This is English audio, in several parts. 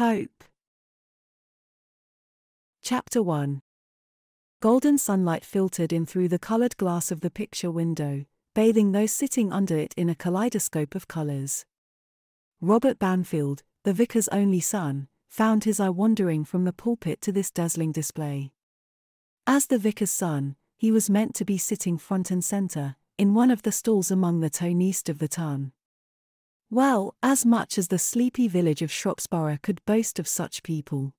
Hope. Chapter 1. Golden sunlight filtered in through the colored glass of the picture window, bathing those sitting under it in a kaleidoscope of colors. Robert Banfield, the vicar's only son, found his eye wandering from the pulpit to this dazzling display. As the vicar's son, he was meant to be sitting front and center, in one of the stalls among the tone-east of the town. Well, as much as the sleepy village of Shropsborough could boast of such people.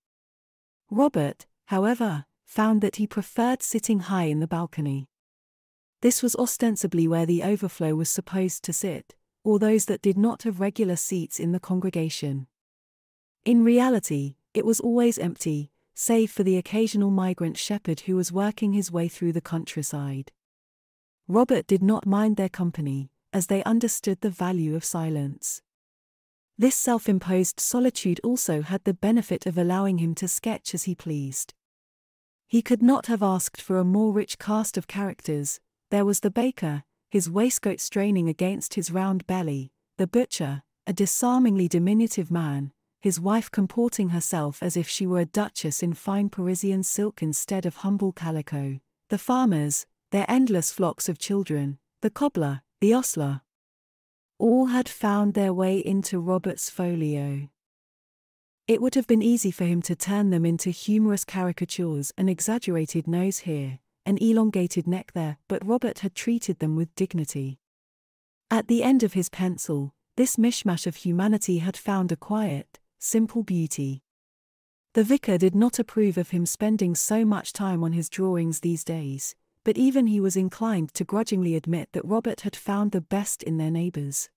Robert, however, found that he preferred sitting high in the balcony. This was ostensibly where the overflow was supposed to sit, or those that did not have regular seats in the congregation. In reality, it was always empty, save for the occasional migrant shepherd who was working his way through the countryside. Robert did not mind their company, as they understood the value of silence. This self-imposed solitude also had the benefit of allowing him to sketch as he pleased. He could not have asked for a more rich cast of characters. There was the baker, his waistcoat straining against his round belly, the butcher, a disarmingly diminutive man, his wife comporting herself as if she were a duchess in fine Parisian silk instead of humble calico, the farmers, their endless flocks of children, the cobbler, the ostler. All had found their way into Robert's folio. It would have been easy for him to turn them into humorous caricatures, an exaggerated nose here, an elongated neck there, but Robert had treated them with dignity. At the end of his pencil, this mishmash of humanity had found a quiet, simple beauty. The vicar did not approve of him spending so much time on his drawings these days, but even he was inclined to grudgingly admit that Robert had found the best in their neighbours.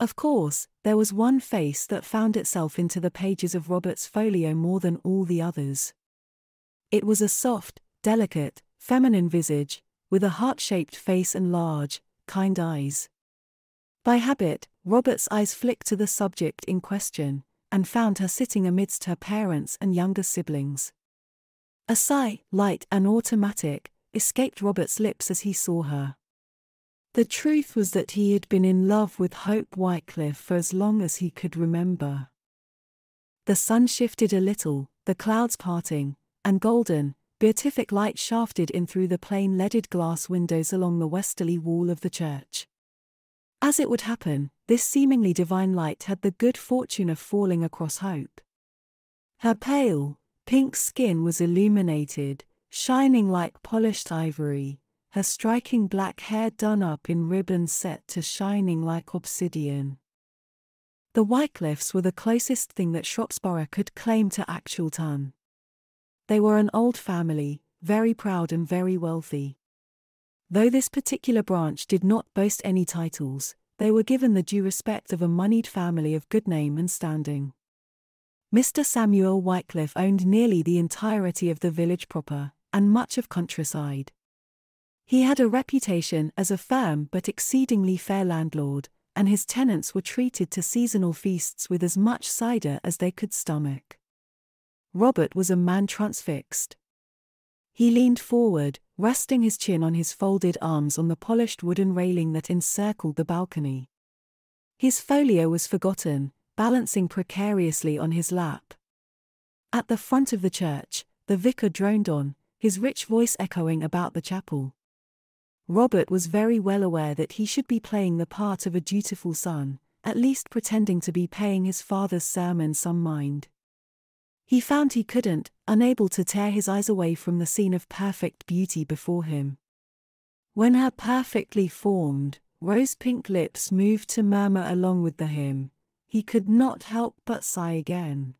Of course, there was one face that found itself into the pages of Robert's folio more than all the others. It was a soft, delicate, feminine visage, with a heart-shaped face and large, kind eyes. By habit, Robert's eyes flicked to the subject in question, and found her sitting amidst her parents and younger siblings. A sigh, light and automatic, escaped Robert's lips as he saw her. The truth was that he had been in love with Hope Wycliffe for as long as he could remember. The sun shifted a little, the clouds parting, and golden, beatific light shafted in through the plain leaded glass windows along the westerly wall of the church. As it would happen, this seemingly divine light had the good fortune of falling across Hope. Her pale, pink skin was illuminated, shining like polished ivory, her striking black hair done up in ribbons set to shining like obsidian. The Wycliffes were the closest thing that Shropsborough could claim to actual ton. They were an old family, very proud and very wealthy. Though this particular branch did not boast any titles, they were given the due respect of a moneyed family of good name and standing. Mr. Samuel Wycliffe owned nearly the entirety of the village proper, and much of countryside. He had a reputation as a firm but exceedingly fair landlord, and his tenants were treated to seasonal feasts with as much cider as they could stomach. Robert was a man transfixed. He leaned forward, resting his chin on his folded arms on the polished wooden railing that encircled the balcony. His folio was forgotten, balancing precariously on his lap. At the front of the church, the vicar droned on, his rich voice echoing about the chapel. Robert was very well aware that he should be playing the part of a dutiful son, at least pretending to be paying his father's sermon some mind. He found he couldn't, unable to tear his eyes away from the scene of perfect beauty before him. When her perfectly formed, rose-pink lips moved to murmur along with the hymn, he could not help but sigh again.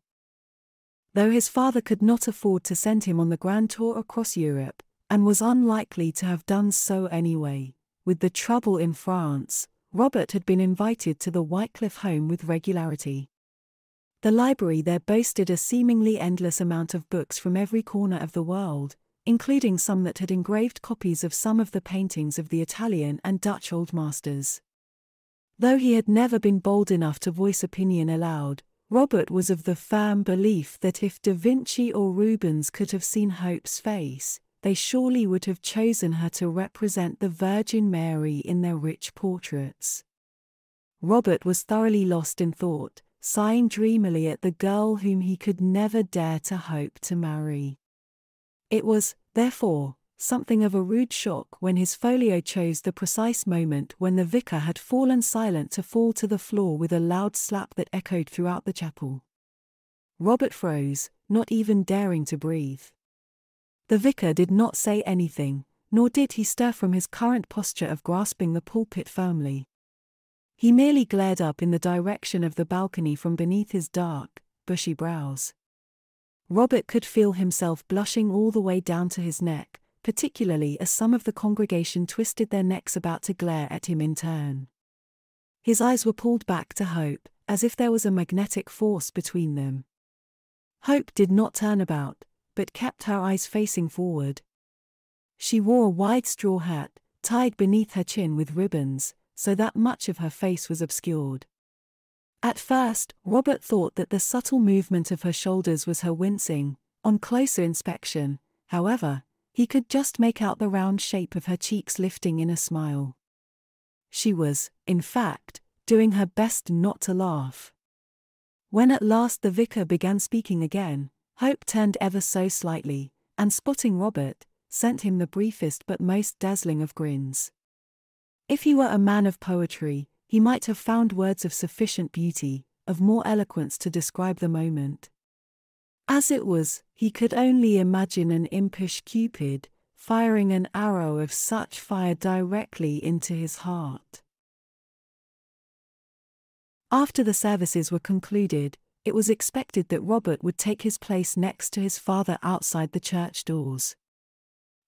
Though his father could not afford to send him on the grand tour across Europe, and was unlikely to have done so anyway, with the trouble in France, Robert had been invited to the Wycliffe home with regularity. The library there boasted a seemingly endless amount of books from every corner of the world, including some that had engraved copies of some of the paintings of the Italian and Dutch old masters. Though he had never been bold enough to voice opinion aloud, Robert was of the firm belief that if Da Vinci or Rubens could have seen Hope's face, they surely would have chosen her to represent the Virgin Mary in their rich portraits. Robert was thoroughly lost in thought, sighing dreamily at the girl whom he could never dare to hope to marry. It was, therefore, something of a rude shock when his folio chose the precise moment when the vicar had fallen silent to fall to the floor with a loud slap that echoed throughout the chapel. Robert froze, not even daring to breathe. The vicar did not say anything, nor did he stir from his current posture of grasping the pulpit firmly. He merely glared up in the direction of the balcony from beneath his dark, bushy brows. Robert could feel himself blushing all the way down to his neck, particularly as some of the congregation twisted their necks about to glare at him in turn. His eyes were pulled back to Hope, as if there was a magnetic force between them. Hope did not turn about, but kept her eyes facing forward. She wore a wide straw hat, tied beneath her chin with ribbons, so that much of her face was obscured. At first, Robert thought that the subtle movement of her shoulders was her wincing. On closer inspection, however, he could just make out the round shape of her cheeks lifting in a smile. She was, in fact, doing her best not to laugh. When at last the vicar began speaking again, Hope turned ever so slightly, and spotting Robert, sent him the briefest but most dazzling of grins. If he were a man of poetry, he might have found words of sufficient beauty, of more eloquence to describe the moment. As it was, he could only imagine an impish Cupid, firing an arrow of such fire directly into his heart. After the services were concluded, it was expected that Robert would take his place next to his father outside the church doors.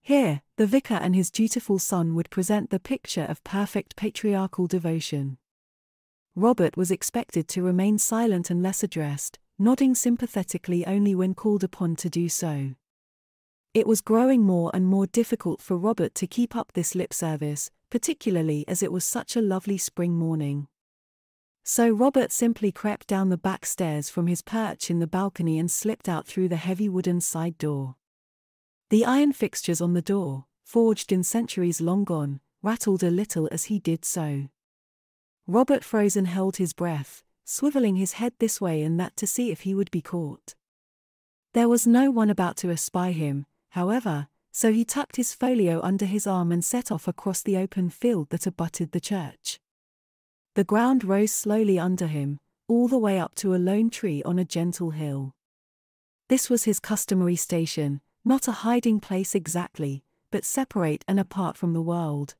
Here, the vicar and his dutiful son would present the picture of perfect patriarchal devotion. Robert was expected to remain silent unless addressed, nodding sympathetically only when called upon to do so. It was growing more and more difficult for Robert to keep up this lip service, particularly as it was such a lovely spring morning. So Robert simply crept down the back stairs from his perch in the balcony and slipped out through the heavy wooden side door. The iron fixtures on the door, forged in centuries long gone, rattled a little as he did so. Robert froze and held his breath, swiveling his head this way and that to see if he would be caught. There was no one about to espy him, however, so he tucked his folio under his arm and set off across the open field that abutted the church. The ground rose slowly under him, all the way up to a lone tree on a gentle hill. This was his customary station, not a hiding place exactly, but separate and apart from the world.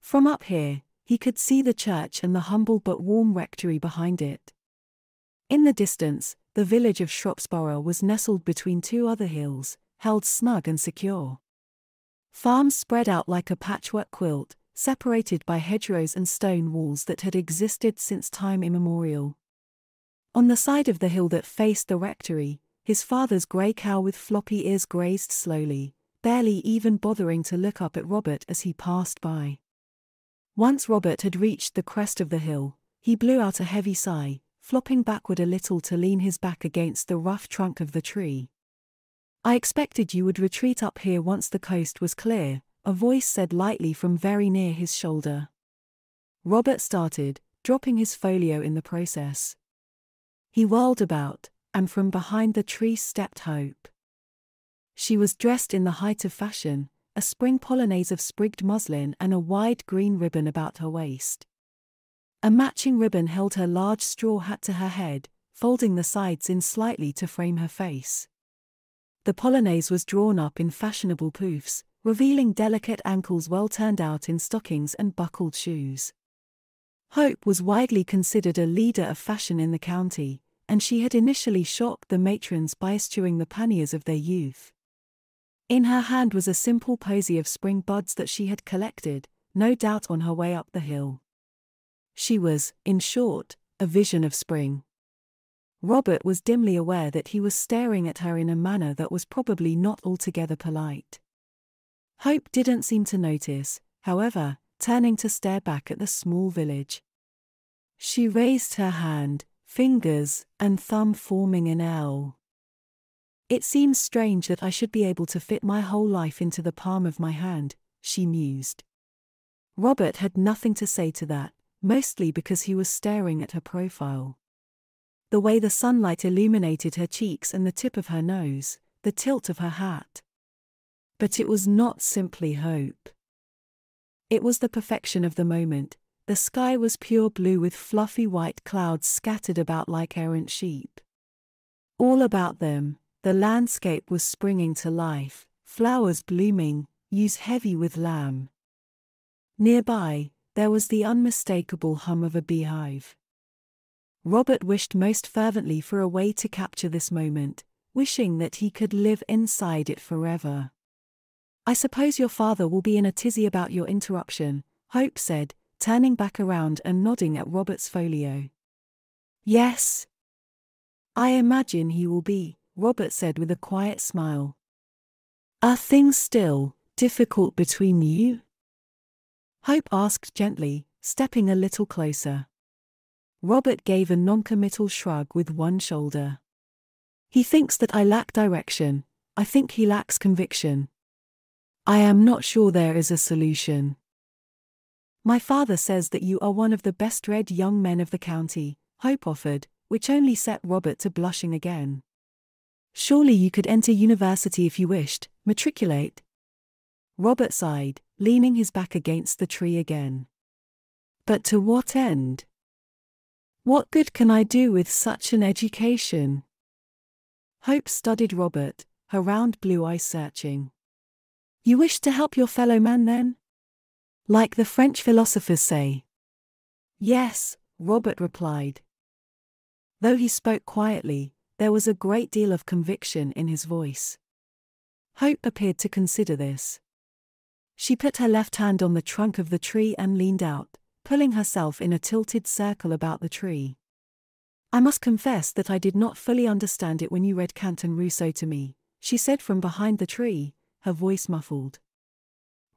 From up here, he could see the church and the humble but warm rectory behind it. In the distance, the village of Shropsborough was nestled between two other hills, held snug and secure. Farms spread out like a patchwork quilt, separated by hedgerows and stone walls that had existed since time immemorial. On the side of the hill that faced the rectory, his father's grey cow with floppy ears grazed slowly, barely even bothering to look up at Robert as he passed by. Once Robert had reached the crest of the hill, he blew out a heavy sigh, flopping backward a little to lean his back against the rough trunk of the tree. "I expected you would retreat up here once the coast was clear," a voice said lightly from very near his shoulder. Robert started, dropping his folio in the process. He whirled about, and from behind the tree stepped Hope. She was dressed in the height of fashion, a spring polonaise of sprigged muslin and a wide green ribbon about her waist. A matching ribbon held her large straw hat to her head, folding the sides in slightly to frame her face. The polonaise was drawn up in fashionable poufs, revealing delicate ankles well turned out in stockings and buckled shoes. Hope was widely considered a leader of fashion in the county, and she had initially shocked the matrons by eschewing the panniers of their youth. In her hand was a simple posy of spring buds that she had collected, no doubt on her way up the hill. She was, in short, a vision of spring. Robert was dimly aware that he was staring at her in a manner that was probably not altogether polite. Hope didn't seem to notice, however, turning to stare back at the small village. She raised her hand, fingers and thumb forming an L. "It seems strange that I should be able to fit my whole life into the palm of my hand," she mused. Robert had nothing to say to that, mostly because he was staring at her profile. the way the sunlight illuminated her cheeks and the tip of her nose, the tilt of her hat. But it was not simply hope. It was the perfection of the moment. The sky was pure blue with fluffy white clouds scattered about like errant sheep. All about them, the landscape was springing to life, flowers blooming, yews heavy with lamb. Nearby, there was the unmistakable hum of a beehive. Robert wished most fervently for a way to capture this moment, wishing that he could live inside it forever. "I suppose your father will be in a tizzy about your interruption," Hope said, turning back around and nodding at Robert's folio. "Yes. I imagine he will be," Robert said with a quiet smile. "Are things still difficult between you?" Hope asked gently, stepping a little closer. Robert gave a noncommittal shrug with one shoulder. "He thinks that I lack direction. I think he lacks conviction. I am not sure there is a solution." "My father says that you are one of the best-read young men of the county," Hope offered, which only set Robert to blushing again. "Surely you could enter university if you wished, matriculate." Robert sighed, leaning his back against the tree again. "But to what end? What good can I do with such an education?" Hope studied Robert, her round blue eyes searching. "You wish to help your fellow man then? Like the French philosophers say?" "Yes," Robert replied. Though he spoke quietly, there was a great deal of conviction in his voice. Hope appeared to consider this. She put her left hand on the trunk of the tree and leaned out, pulling herself in a tilted circle about the tree. "I must confess that I did not fully understand it when you read Kant and Rousseau to me," she said from behind the tree, her voice muffled.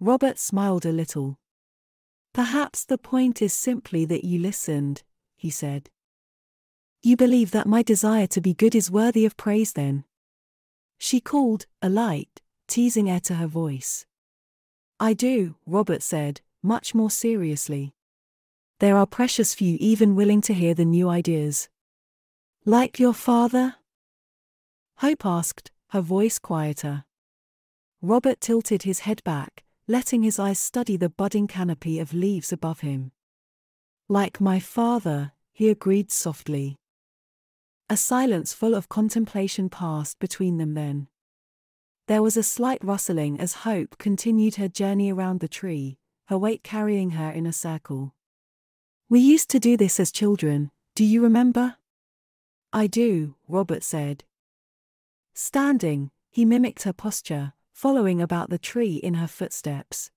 Robert smiled a little. "Perhaps the point is simply that you listened," he said. "You believe that my desire to be good is worthy of praise then?" She called, a light, teasing air to her voice. "I do," Robert said, much more seriously. "There are precious few even willing to hear the new ideas." "Like your father?" Hope asked, her voice quieter. Robert tilted his head back, letting his eyes study the budding canopy of leaves above him. "Like my father," he agreed softly. A silence full of contemplation passed between them then. There was a slight rustling as Hope continued her journey around the tree, her weight carrying her in a circle. "We used to do this as children, do you remember?" "I do," Robert said. Standing, he mimicked her posture, following about the tree in her footsteps.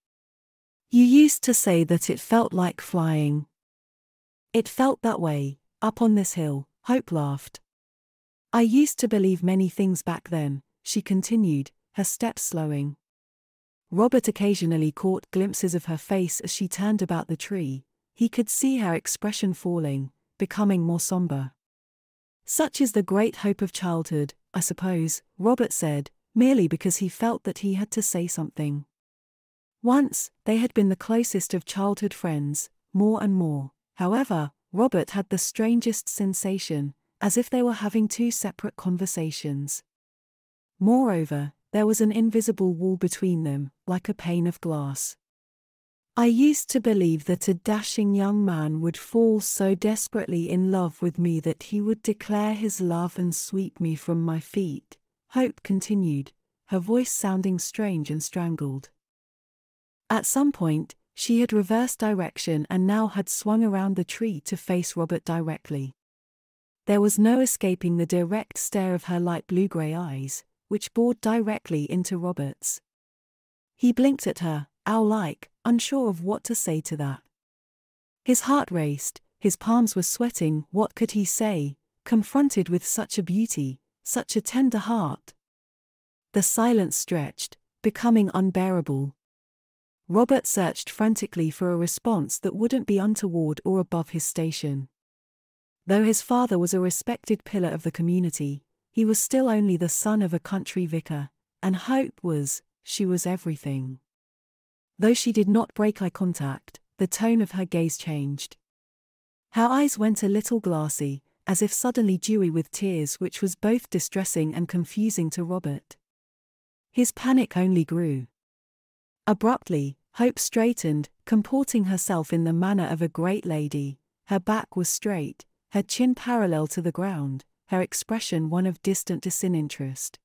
"You used to say that it felt like flying." "It felt that way, up on this hill," Hope laughed. "I used to believe many things back then," she continued, her steps slowing. Robert occasionally caught glimpses of her face as she turned about the tree. He could see her expression falling, becoming more somber. "Such is the great hope of childhood, I suppose," Robert said, merely because he felt that he had to say something. Once, they had been the closest of childhood friends, more and more. However, Robert had the strangest sensation, as if they were having two separate conversations. Moreover, there was an invisible wall between them, like a pane of glass. "I used to believe that a dashing young man would fall so desperately in love with me that he would declare his love and sweep me from my feet," Hope continued, her voice sounding strange and strangled. At some point, she had reversed direction and now had swung around the tree to face Robert directly. There was no escaping the direct stare of her light blue-gray eyes, which bored directly into Robert's. He blinked at her, owl-like, unsure of what to say to that. His heart raced, his palms were sweating. What could he say, confronted with such a beauty? Such a tender heart. The silence stretched, becoming unbearable. Robert searched frantically for a response that wouldn't be untoward or above his station. Though his father was a respected pillar of the community, he was still only the son of a country vicar, and Hope was, she was everything. Though she did not break eye contact, the tone of her gaze changed. Her eyes went a little glassy, as if suddenly dewy with tears, which was both distressing and confusing to Robert. His panic only grew. Abruptly, Hope straightened, comporting herself in the manner of a great lady. Her back was straight, her chin parallel to the ground, her expression one of distant disinterest.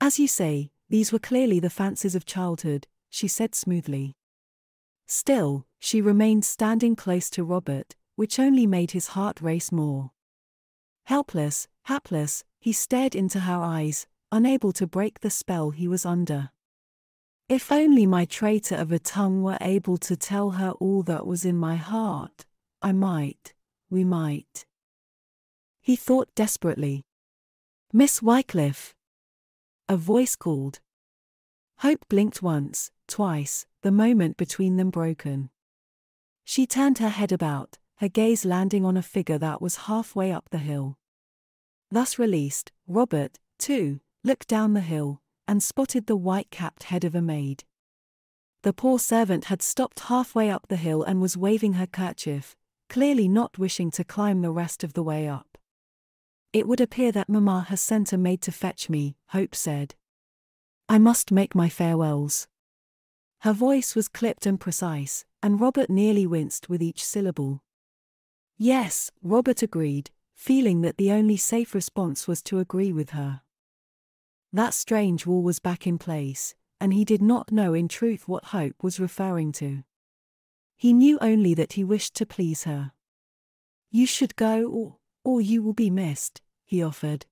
"As you say, these were clearly the fancies of childhood," she said smoothly. Still, she remained standing close to Robert, which only made his heart race more. Helpless, hapless, he stared into her eyes, unable to break the spell he was under. If only my traitor of a tongue were able to tell her all that was in my heart, we might. He thought desperately. "Miss Wycliffe!" a voice called. Hope blinked once, twice, the moment between them broken. She turned her head about, her gaze landing on a figure that was halfway up the hill. Thus released, Robert, too, looked down the hill, and spotted the white-capped head of a maid. The poor servant had stopped halfway up the hill and was waving her kerchief, clearly not wishing to climb the rest of the way up. "It would appear that Mamma has sent a maid to fetch me," Hope said. "I must make my farewells." Her voice was clipped and precise, and Robert nearly winced with each syllable. "Yes," Robert agreed, feeling that the only safe response was to agree with her. That strange wall was back in place, and he did not know in truth what Hope was referring to. He knew only that he wished to please her. "You should go or you will be missed," he offered.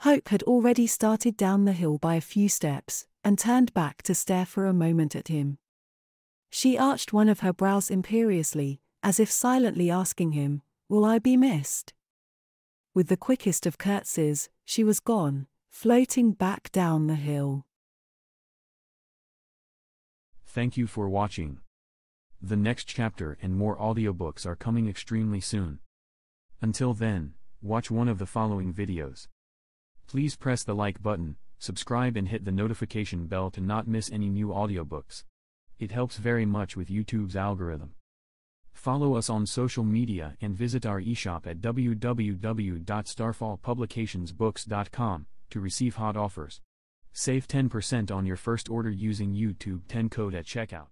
Hope had already started down the hill by a few steps, and turned back to stare for a moment at him. She arched one of her brows imperiously, as if silently asking him, "Will I be missed?" With the quickest of curtsies, she was gone, floating back down the hill. Thank you for watching. The next chapter and more audiobooks are coming extremely soon. Until then, watch one of the following videos. Please press the like button, subscribe and hit the notification bell to not miss any new audiobooks. It helps very much with YouTube's algorithm. Follow us on social media and visit our eShop at www.starfallpublicationsbooks.com to receive hot offers. Save 10% on your first order using YouTube10 code at checkout.